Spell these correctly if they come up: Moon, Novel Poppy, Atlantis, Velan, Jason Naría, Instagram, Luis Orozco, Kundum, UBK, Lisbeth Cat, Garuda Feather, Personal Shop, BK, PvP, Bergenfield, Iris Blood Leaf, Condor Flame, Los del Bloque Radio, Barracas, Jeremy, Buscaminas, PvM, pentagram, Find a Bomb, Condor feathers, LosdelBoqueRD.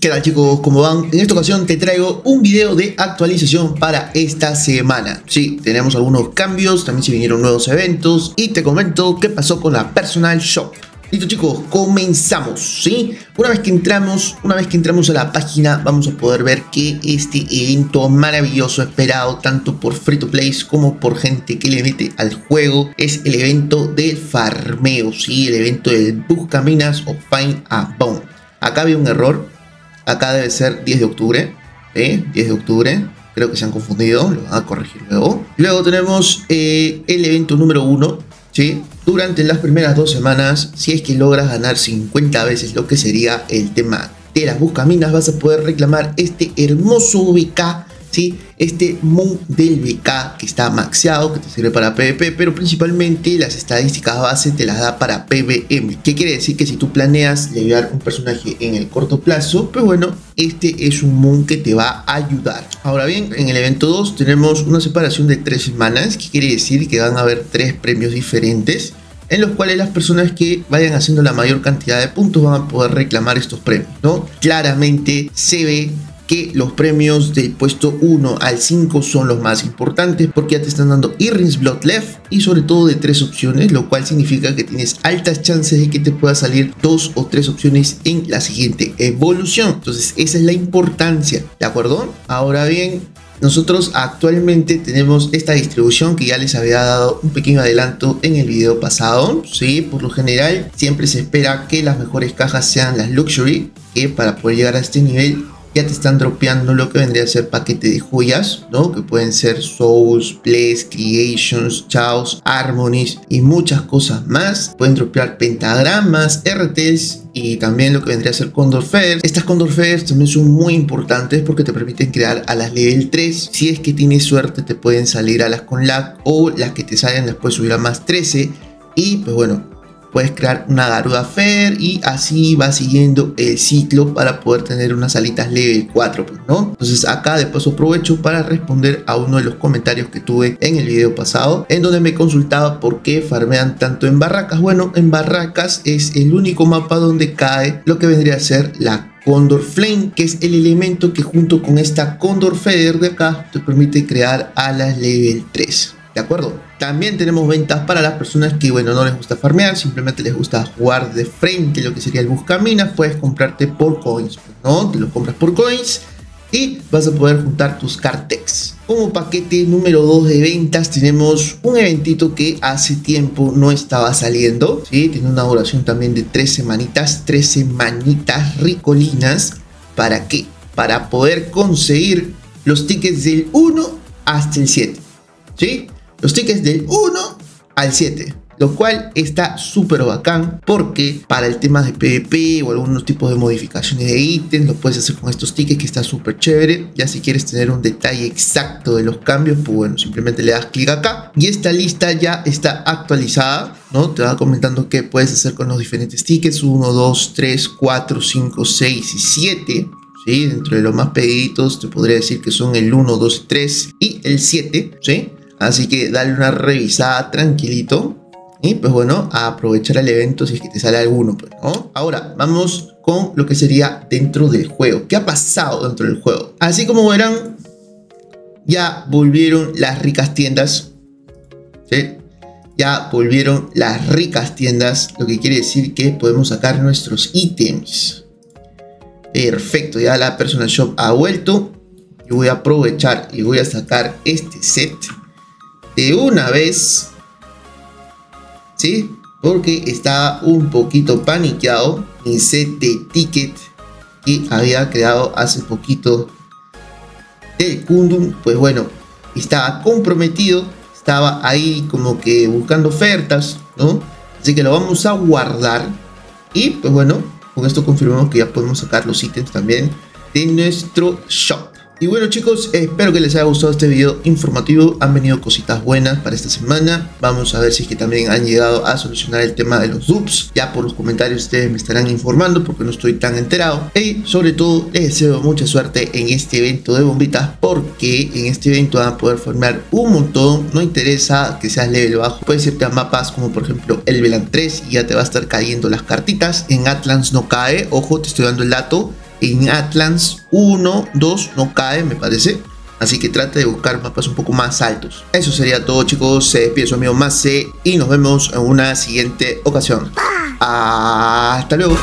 ¿Qué tal, chicos? ¿Cómo van? En esta ocasión te traigo un video de actualización para esta semana. Sí, tenemos algunos cambios, también se vinieron nuevos eventos y te comento qué pasó con la Personal Shop. Listo, chicos, comenzamos, ¿sí? Una vez que entramos a la página vamos a poder ver que este evento maravilloso esperado tanto por free to play como por gente que le mete al juego es el evento del farmeo, ¿sí? El evento del Buscaminas o Find a Bomb. Acá había un error. Acá debe ser 10 de octubre, 10 de octubre, creo que se han confundido, lo van a corregir luego. Luego tenemos el evento número 1, ¿sí? Durante las primeras 2 semanas, si es que logras ganar 50 veces lo que sería el tema de las buscaminas, vas a poder reclamar este hermoso UBK, ¿sí? Este Moon del BK que está maxeado, que te sirve para PvP, pero principalmente las estadísticas base te las da para PvM. ¿Qué quiere decir? Que si tú planeas llevar un personaje en el corto plazo, pues bueno, este es un Moon que te va a ayudar. Ahora bien, en el evento 2 tenemos una separación de 3 semanas, que quiere decir que van a haber 3 premios diferentes, en los cuales las personas que vayan haciendo la mayor cantidad de puntos van a poder reclamar estos premios, ¿no? Claramente se ve que los premios del puesto 1 al 5 son los más importantes, porque ya te están dando Iris Blood Leaf y sobre todo de 3 opciones, lo cual significa que tienes altas chances de que te pueda salir 2 o 3 opciones en la siguiente evolución. Entonces esa es la importancia, ¿de acuerdo? Ahora bien, nosotros actualmente tenemos esta distribución que ya les había dado un pequeño adelanto en el video pasado, ¿sí? Por lo general siempre se espera que las mejores cajas sean las Luxury, que para poder llegar a este nivel ya te están dropeando lo que vendría a ser paquete de joyas, ¿no? Que pueden ser Souls, Bless, Creations, Chaos, Harmonies y muchas cosas más. Pueden dropear pentagramas, RTs y también lo que vendría a ser Condor Feathers. Estas Condor Feathers también son muy importantes porque te permiten crear a las level 3. Si es que tienes suerte te pueden salir a las con lag, o las que te salen las puedes subir a más 13. Y pues bueno, puedes crear una Garuda Feather y así va siguiendo el ciclo para poder tener unas alitas level 4, ¿no? Entonces acá de paso aprovecho para responder a uno de los comentarios que tuve en el video pasado, en donde me consultaba por qué farmean tanto en Barracas. Bueno, en Barracas es el único mapa donde cae lo que vendría a ser la Condor Flame, que es el elemento que junto con esta Condor Feather de acá te permite crear alas level 3, ¿de acuerdo? También tenemos ventas para las personas que, bueno, no les gusta farmear, simplemente les gusta jugar de frente lo que sería el buscaminas. Puedes comprarte por coins, ¿no? Te lo compras por coins y vas a poder juntar tus cartex. Como paquete número 2 de ventas tenemos un eventito que hace tiempo no estaba saliendo, ¿sí? Tiene una duración también de 3 semanitas ricolinas. ¿Para qué? Para poder conseguir los tickets del 1 hasta el 7, ¿sí? Los tickets del 1 al 7, lo cual está súper bacán porque para el tema de PvP o algunos tipos de modificaciones de ítems los puedes hacer con estos tickets, que está súper chévere. Ya si quieres tener un detalle exacto de los cambios, pues bueno, simplemente le das clic acá y esta lista ya está actualizada, ¿no? Te va comentando qué puedes hacer con los diferentes tickets: 1, 2, 3, 4, 5, 6 y 7. ¿Sí? Dentro de los más pediditos te podría decir que son el 1, 2, 3 y el 7, ¿sí? Así que dale una revisada tranquilito y pues bueno, a aprovechar el evento si es que te sale alguno, pues, ¿no? Ahora vamos con lo que sería dentro del juego. ¿Qué ha pasado dentro del juego? Así como verán, ya volvieron las ricas tiendas, ¿sí? Ya volvieron las ricas tiendas, lo que quiere decir que podemos sacar nuestros ítems. Perfecto, ya la Personal Shop ha vuelto. Yo voy a aprovechar y voy a sacar este set de una vez, ¿sí? Porque estaba un poquito paniqueado mi set de ticket que había creado hace poquito del Kundum. Pues bueno, estaba comprometido, estaba ahí como que buscando ofertas, ¿no? Así que lo vamos a guardar y pues bueno, con esto confirmamos que ya podemos sacar los ítems también de nuestro shop. Y bueno chicos, espero que les haya gustado este video informativo. Han venido cositas buenas para esta semana. Vamos a ver si es que también han llegado a solucionar el tema de los dupes. Ya por los comentarios ustedes me estarán informando porque no estoy tan enterado. Y sobre todo les deseo mucha suerte en este evento de bombitas, porque en este evento van a poder farmear un montón. No interesa que seas level bajo, puedes irte a mapas como por ejemplo el Velan 3 y ya te va a estar cayendo las cartitas. En Atlantis no cae, ojo, te estoy dando el dato. En Atlantis 1, 2 no cae, me parece. Así que trate de buscar mapas un poco más altos. Eso sería todo, chicos. Se despide su amigo Mase y nos vemos en una siguiente ocasión. Hasta luego.